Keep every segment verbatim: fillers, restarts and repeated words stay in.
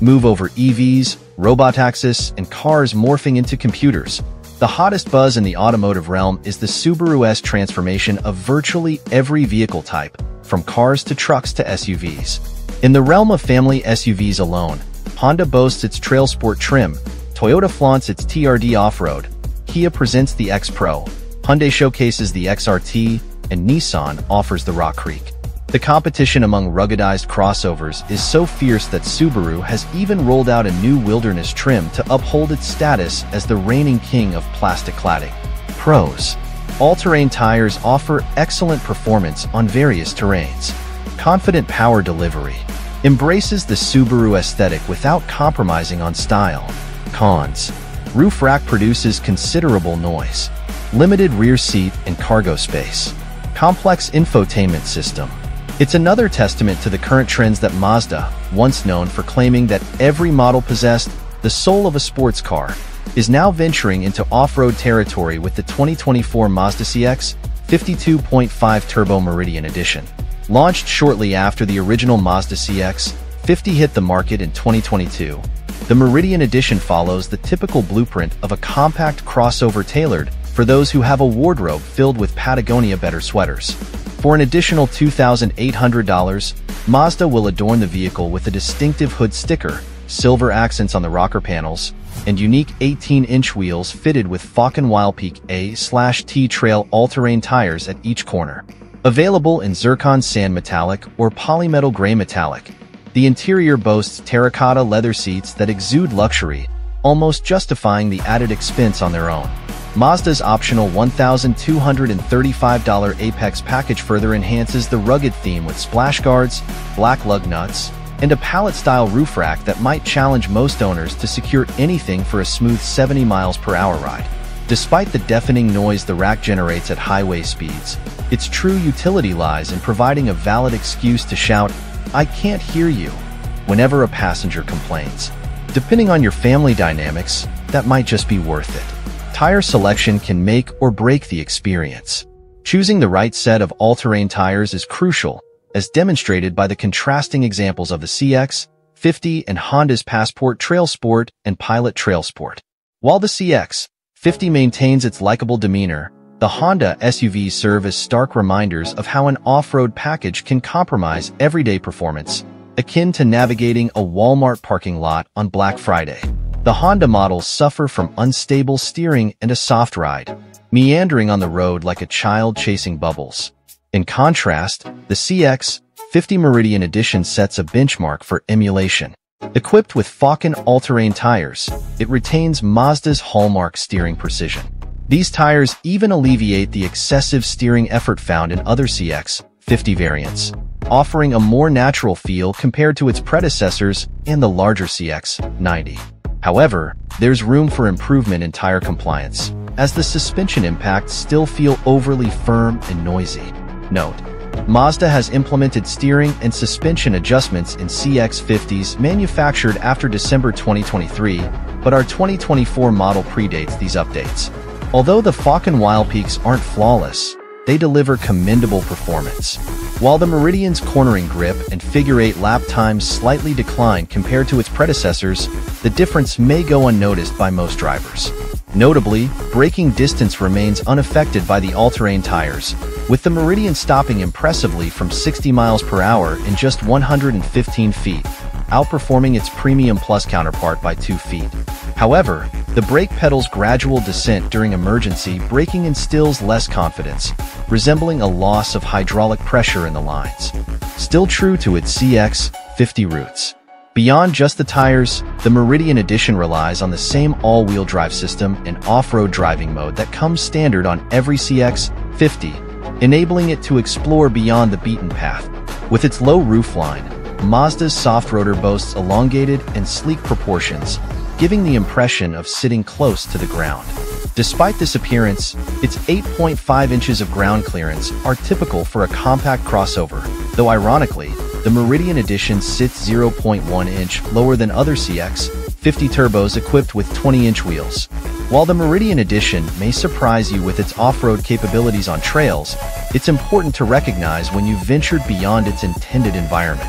move over E Vs, robotaxis, and cars morphing into computers. The hottest buzz in the automotive realm is the Subaru's transformation of virtually every vehicle type, from cars to trucks to S U Vs. In the realm of family S U Vs alone, Honda boasts its Trail Sport trim, Toyota flaunts its T R D Off-Road, Kia presents the X-Pro, Hyundai showcases the X R T, and Nissan offers the Rock Creek. The competition among ruggedized crossovers is so fierce that Subaru has even rolled out a new wilderness trim to uphold its status as the reigning king of plastic cladding. Pros: all-terrain tires offer excellent performance on various terrains. Confident power delivery embraces the Subaru aesthetic without compromising on style. Cons: roof rack produces considerable noise. Limited rear seat and cargo space. Complex infotainment system. It's another testament to the current trends that Mazda, once known for claiming that every model possessed the soul of a sports car, is now venturing into off-road territory with the twenty twenty-four Mazda C X fifty two point five Turbo Meridian Edition. Launched shortly after the original Mazda C X fifty hit the market in twenty twenty-two, the Meridian Edition follows the typical blueprint of a compact crossover tailored for those who have a wardrobe filled with Patagonia better sweaters. For an additional two thousand eight hundred dollars, Mazda will adorn the vehicle with a distinctive hood sticker, silver accents on the rocker panels, and unique eighteen inch wheels fitted with Falken Wildpeak A T Trail all-terrain tires at each corner. Available in Zircon Sand Metallic or Polymetal Gray Metallic, the interior boasts terracotta leather seats that exude luxury, almost justifying the added expense on their own. Mazda's optional one thousand two hundred thirty-five dollar Apex package further enhances the rugged theme with splash guards, black lug nuts, and a pallet-style roof rack that might challenge most owners to secure anything for a smooth seventy miles per hour ride. Despite the deafening noise the rack generates at highway speeds, its true utility lies in providing a valid excuse to shout, "I can't hear you," whenever a passenger complains. Depending on your family dynamics, that might just be worth it. Tire selection can make or break the experience. Choosing the right set of all-terrain tires is crucial, as demonstrated by the contrasting examples of the C X fifty and Honda's Passport Trail Sport and Pilot Trail Sport. While the C X fifty maintains its likable demeanor, the Honda S U Vs serve as stark reminders of how an off-road package can compromise everyday performance, akin to navigating a Walmart parking lot on Black Friday. The Honda models suffer from unstable steering and a soft ride, meandering on the road like a child chasing bubbles. In contrast, the C X fifty Meridian Edition sets a benchmark for emulation. Equipped with Falken all-terrain tires, it retains Mazda's hallmark steering precision. These tires even alleviate the excessive steering effort found in other C X fifty variants, offering a more natural feel compared to its predecessors and the larger C X ninety. However, there's room for improvement in tire compliance, as the suspension impacts still feel overly firm and noisy. Note: Mazda has implemented steering and suspension adjustments in C X fifties manufactured after December twenty twenty-three, but our twenty twenty-four model predates these updates. Although the Falken Wildpeaks aren't flawless, they deliver commendable performance. While the Meridian's cornering grip and figure eight lap times slightly decline compared to its predecessors, the difference may go unnoticed by most drivers. Notably, braking distance remains unaffected by the all-terrain tires, with the Meridian stopping impressively from sixty miles per hour in just one hundred fifteen feet, outperforming its Premium Plus counterpart by two feet. However, the brake pedal's gradual descent during emergency braking instills less confidence, resembling a loss of hydraulic pressure in the lines. Still true to its C X fifty roots. Beyond just the tires, the Meridian Edition relies on the same all-wheel drive system and off-road driving mode that comes standard on every C X fifty, enabling it to explore beyond the beaten path. With its low roofline, Mazda's soft rotor boasts elongated and sleek proportions, giving the impression of sitting close to the ground. Despite this appearance, its eight point five inches of ground clearance are typical for a compact crossover, though ironically, the Meridian Edition sits zero point one inch lower than other C X fifty Turbos equipped with twenty inch wheels. While the Meridian Edition may surprise you with its off-road capabilities on trails, it's important to recognize when you've ventured beyond its intended environment.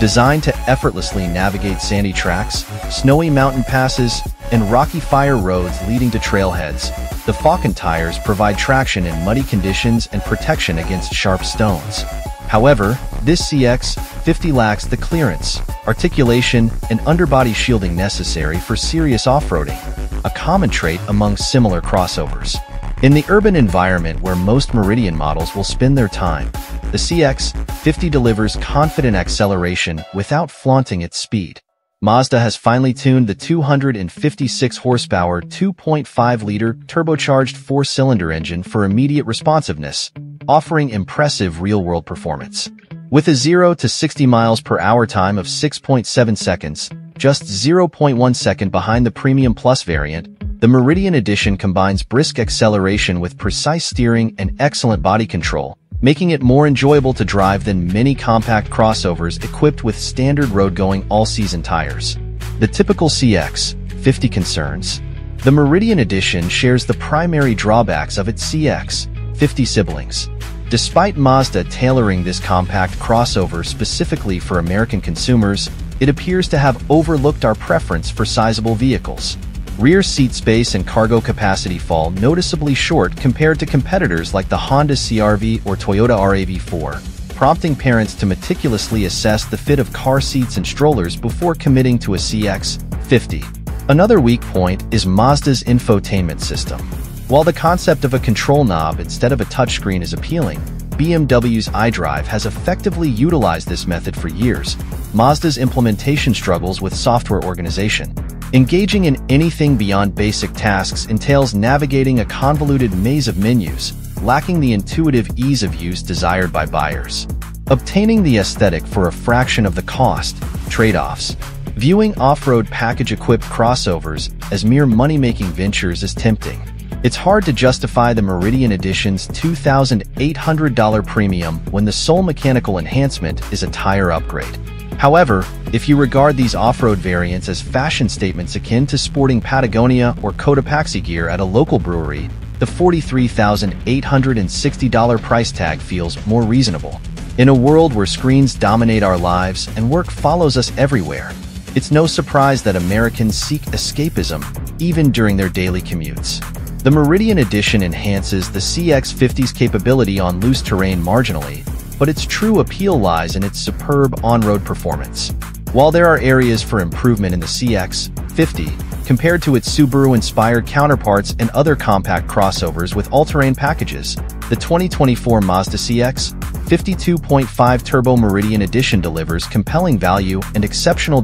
designed to effortlessly navigate sandy tracks, snowy mountain passes, and rocky fire roads leading to trailheads. The Falken tires provide traction in muddy conditions and protection against sharp stones. However, this C X fifty lacks the clearance, articulation, and underbody shielding necessary for serious off-roading, a common trait among similar crossovers. In the urban environment where most Meridian models will spend their time, the C X fifty delivers confident acceleration without flaunting its speed. Mazda has finely tuned the two hundred fifty-six horsepower two point five liter turbocharged four-cylinder engine for immediate responsiveness, offering impressive real-world performance. With a zero to sixty miles per hour time of six point seven seconds, just zero point one second behind the Premium Plus variant, the Meridian Edition combines brisk acceleration with precise steering and excellent body control, making it more enjoyable to drive than many compact crossovers equipped with standard road-going all-season tires. The typical C X fifty concerns. The Meridian Edition shares the primary drawbacks of its C X fifty siblings. Despite Mazda tailoring this compact crossover specifically for American consumers, it appears to have overlooked our preference for sizable vehicles. Rear seat space and cargo capacity fall noticeably short compared to competitors like the Honda C R V or Toyota R A V four, prompting parents to meticulously assess the fit of car seats and strollers before committing to a C X fifty. Another weak point is Mazda's infotainment system. While the concept of a control knob instead of a touchscreen is appealing, B M W's iDrive has effectively utilized this method for years. Mazda's implementation struggles with software organization. Engaging in anything beyond basic tasks entails navigating a convoluted maze of menus, lacking the intuitive ease of use desired by buyers. Obtaining the aesthetic for a fraction of the cost, trade-offs. Viewing off-road package-equipped crossovers as mere money-making ventures is tempting. It's hard to justify the Meridian Edition's two thousand eight hundred dollar premium when the sole mechanical enhancement is a tire upgrade. However, if you regard these off-road variants as fashion statements akin to sporting Patagonia or Cotopaxi gear at a local brewery, the forty-three thousand eight hundred sixty dollar price tag feels more reasonable. In a world where screens dominate our lives and work follows us everywhere, it's no surprise that Americans seek escapism, even during their daily commutes. The Meridian Edition enhances the C X fifty's capability on loose terrain marginally, but its true appeal lies in its superb on-road performance. While there are areas for improvement in the C X fifty, compared to its Subaru-inspired counterparts and other compact crossovers with all-terrain packages, the twenty twenty-four Mazda C X fifty two point five Turbo Meridian Edition delivers compelling value and exceptional